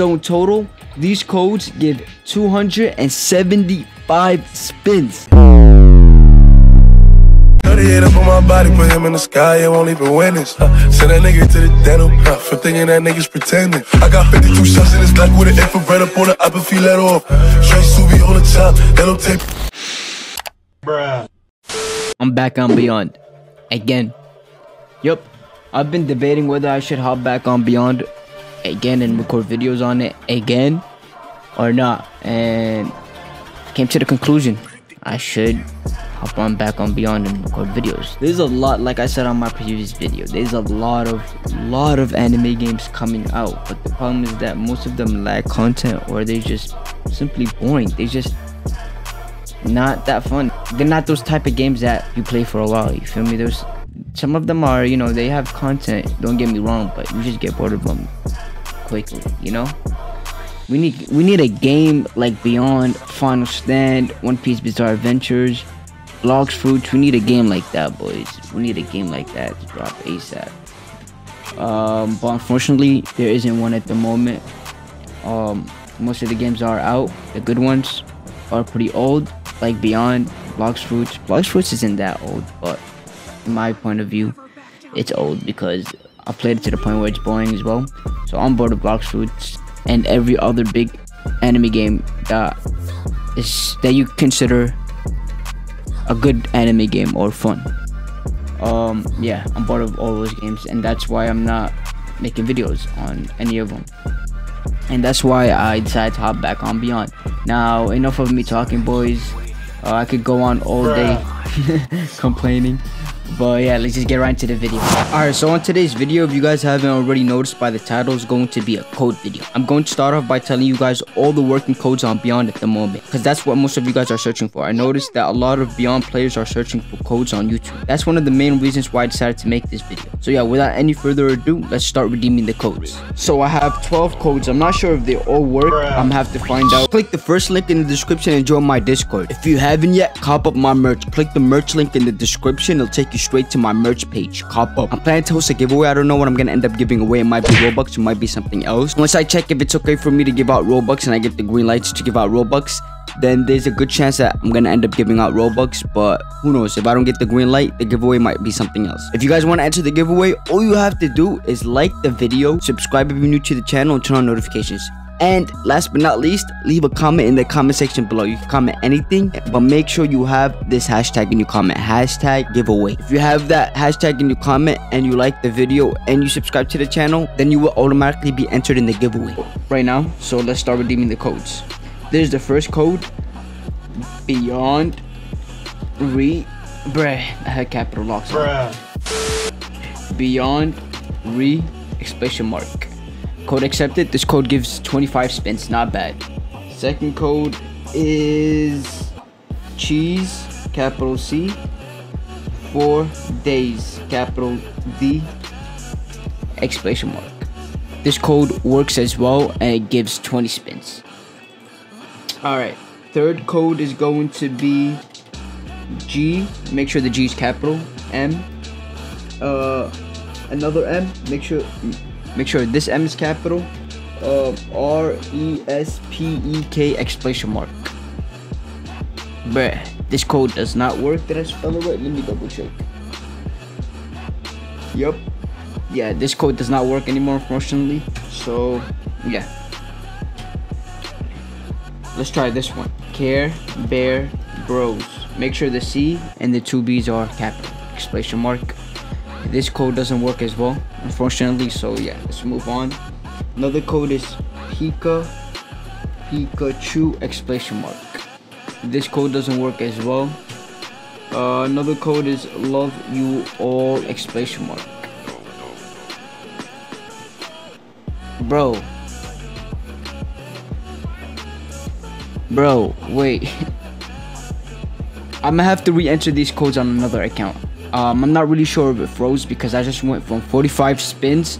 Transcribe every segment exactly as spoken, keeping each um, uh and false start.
So in total, these codes give two hundred seventy-five spins. thirty-eight up on my body, put him in the sky, I won't even witness. Uh, send that nigga to the dental uh, for thinking that nigga's pretending. I got fifty-two shots in this Glock with an infrared up on the upper feet let off. Straight Subi on the top, that'll take. Bruh. I'm back on Beyond. Again. Yup. I've been debating whether I should hop back on Beyond again and record videos on it again or not, and came to the conclusion I should hop on back on Beyond and record videos. There's a lot, like I said on my previous video, there's a lot of lot of anime games coming out, but the problem is that most of them lack content or they're just simply boring. They just not that fun. They're not those type of games that you play for a while, you feel me? There's some of them are, you know, they have content, don't get me wrong, but you just get bored of them quickly, you know? We need we need a game like Beyond, Final Stand, One Piece Bizarre Adventures, Blox Fruits. We need a game like that, boys. We need a game like that to drop ASAP. Um, but unfortunately, there isn't one at the moment. Um, most of the games are out. The good ones are pretty old, like Beyond, Blox Fruits. Blox Fruits isn't that old, but in my point of view, it's old because I played it to the point where it's boring as well. So I'm bored of Blox Fruits and every other big anime game that is that you consider a good anime game or fun. Um, yeah, I'm bored of all those games, and that's why I'm not making videos on any of them. And that's why I decided to hop back on Beyond. Now, enough of me talking, boys. Uh, I could go on all day complaining. But yeah, let's just get right into the video. Alright, so on today's video, if you guys haven't already noticed by the title, it's going to be a code video. I'm going to start off by telling you guys all the working codes on Beyond at the moment, because that's what most of you guys are searching for. I noticed that a lot of Beyond players are searching for codes on YouTube. That's one of the main reasons why I decided to make this video. So yeah, without any further ado, let's start redeeming the codes. So I have twelve codes. I'm not sure if they all work. I'm gonna have to find out. Click the first link in the description and join my Discord. If you haven't yet, cop up my merch. Click the merch link in the description. It'll take you straight to my merch page. Cop up. I'm planning to host a giveaway. I don't know what I'm gonna end up giving away. It might be Robux, it might be something else. Once I check if it's okay for me to give out Robux and I get the green lights to give out Robux, then there's a good chance that I'm gonna end up giving out Robux, but who knows? If I don't get the green light, the giveaway might be something else. If you guys want to enter the giveaway, all you have to do is like the video, subscribe if you're new to the channel, and turn on notifications. And last but not least, leave a comment in the comment section below. You can comment anything, but make sure you have this hashtag in your comment, hashtag giveaway. If you have that hashtag in your comment and you like the video and you subscribe to the channel, then you will automatically be entered in the giveaway right now. So let's start redeeming the codes. There's the first code, Beyond Re... Bruh, I had capital locks. Bruh. Beyond Re... Exclamation mark. Code accepted. This code gives twenty-five spins, not bad. Second code is Cheese, capital C, four days, capital D, exclamation mark. This code works as well and it gives twenty spins. Alright, third code is going to be G, make sure the G is capital, M, uh, another M, make sure Make sure this M is capital, uh, R E S P E K exclamation mark. Bruh, this code does not work. Did I spell it right? Let me double check. Yup. Yeah, this code does not work anymore, unfortunately. So, yeah. Let's try this one. Care Bear Bros. Make sure the C and the two B's are capital, exclamation mark. This code doesn't work as well, unfortunately, so yeah, let's move on. Another code is Pika Pikachu exclamation mark. This code doesn't work as well. Uh, another code is Love You All exclamation mark. Bro. Bro, wait. I'm gonna have to re-enter these codes on another account. Um, I'm not really sure if it froze because I just went from forty-five spins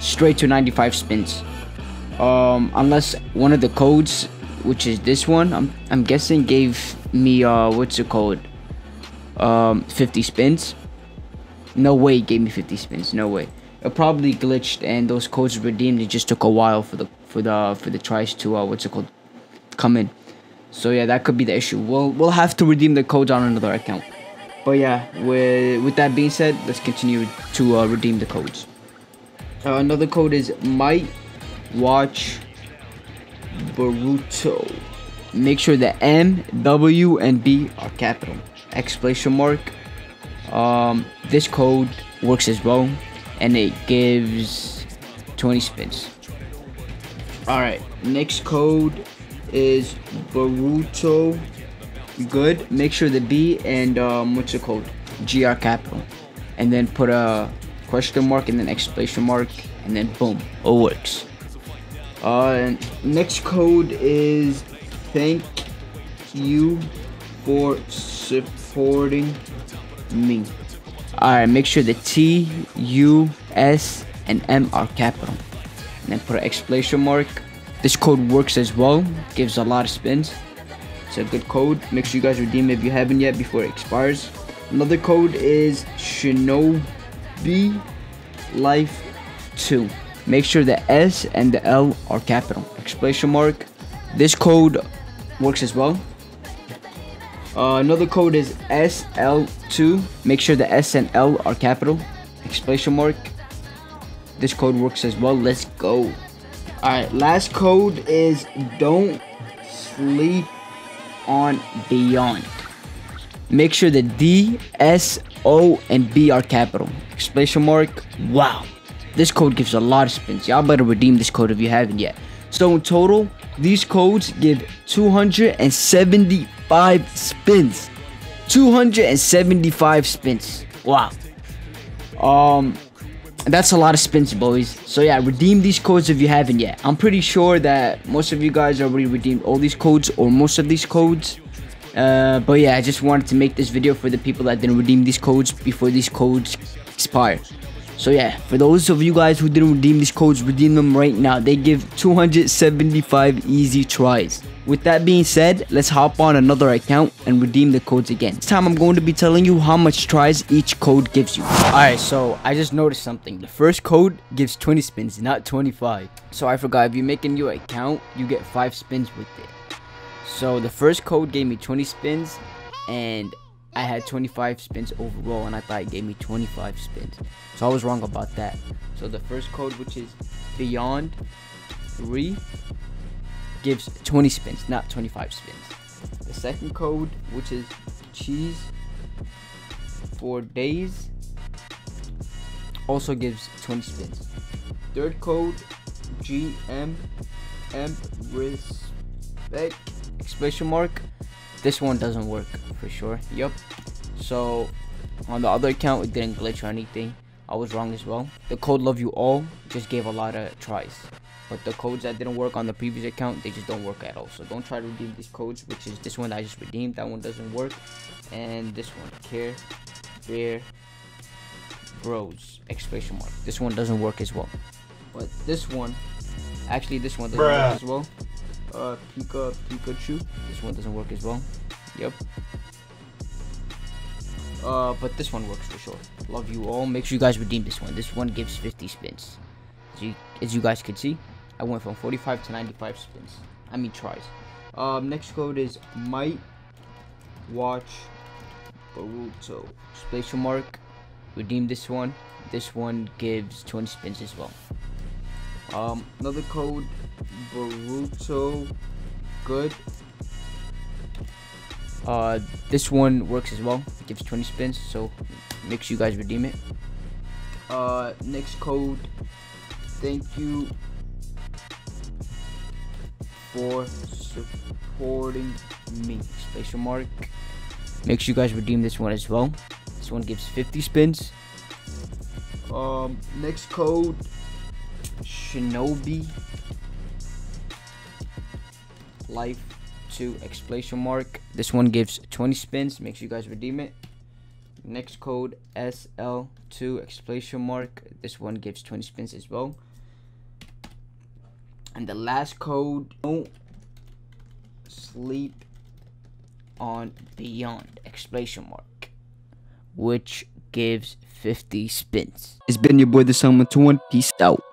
straight to ninety-five spins. Um, unless one of the codes, which is this one, I'm, I'm guessing gave me, uh, what's it called? Um, fifty spins. No way it gave me fifty spins. No way. It probably glitched and those codes redeemed. It just took a while for the for the for the tries to uh, what's it called, come in. So yeah, that could be the issue. We'll we'll have to redeem the codes on another account. But yeah, with with that being said, let's continue to uh, redeem the codes. Uh, another code is Might Watch Naruto. Make sure the M, W, and B are capital. Exclamation mark. Um, this code works as well, and it gives twenty spins. All right, next code is Naruto. Good. Make sure the B and um, what's it called? G are capital, and then put a question mark and then exclamation mark, and then boom, it works. Uh, and next code is Thank You for Supporting Me. Alright, make sure the T, U, S, and M are capital, and then put an exclamation mark. This code works as well, gives a lot of spins. It's a good code. Make sure you guys redeem it if you haven't yet before it expires. Another code is Shinobi Life two. Make sure the S and the L are capital. Exclamation mark. This code works as well. Uh, another code is S L two. Make sure the S and L are capital. Exclamation mark. This code works as well. Let's go. Alright, last code is Don't Sleep on Beyond. Make sure the D, S, O, and B are capital. Exclamation mark. Wow. This code gives a lot of spins. Y'all better redeem this code if you haven't yet. So in total, these codes give two hundred seventy-five spins. two hundred seventy-five spins. Wow. Um, that's a lot of spins, boys. So yeah, redeem these codes if you haven't yet. I'm pretty sure that most of you guys already redeemed all these codes or most of these codes. Uh, but yeah, I just wanted to make this video for the people that didn't redeem these codes before these codes expire. So yeah, for those of you guys who didn't redeem these codes, redeem them right now. They give two hundred seventy-five easy tries. With that being said, let's hop on another account and redeem the codes again. This time I'm going to be telling you how much tries each code gives you. Alright, so I just noticed something. The first code gives twenty spins, not twenty-five. So I forgot, if you make a new account, you get five spins with it. So the first code gave me twenty spins, and I had twenty-five spins overall, and I thought it gave me twenty-five spins. So I was wrong about that. So the first code, which is Beyond three, gives twenty spins, not twenty-five spins. The second code, which is Cheese for Days, also gives twenty spins. Third code, G M M Respect, exclamation mark. This one doesn't work for sure. Yep. So on the other account, it didn't glitch or anything. I was wrong as well. The code Love You All just gave a lot of tries, but the codes that didn't work on the previous account, they just don't work at all. So don't try to redeem these codes, which is this one that I just redeemed. That one doesn't work, and this one, Care Bear Bros, exclamation mark. This one doesn't work as well. But this one, actually, this one doesn't Bruh. work as well. Uh, Pika Pikachu. This one doesn't work as well. Yep. Uh, but this one works for sure. Love You All. Make sure you guys redeem this one. This one gives fifty spins. As you, as you guys can see, I went from forty-five to ninety-five spins. I mean tries. Um, next code is Might Watch Naruto. Exclamation mark. Redeem this one. This one gives twenty spins as well. Um, another code, Naruto Good. Uh, this one works as well. It gives twenty spins, so make sure you guys redeem it. Uh, next code, Thank You for Supporting Me, exclamation mark. Make sure you guys redeem this one as well. This one gives fifty spins. Um, next code, Shinobi Life two, exclamation mark. This one gives twenty spins. Make sure you guys redeem it. Next code, S L two, exclamation mark. This one gives twenty spins as well. And the last code, Don't Sleep on Beyond, exclamation mark, which gives fifty spins. It's been your boy, the Summer twenty. Peace out.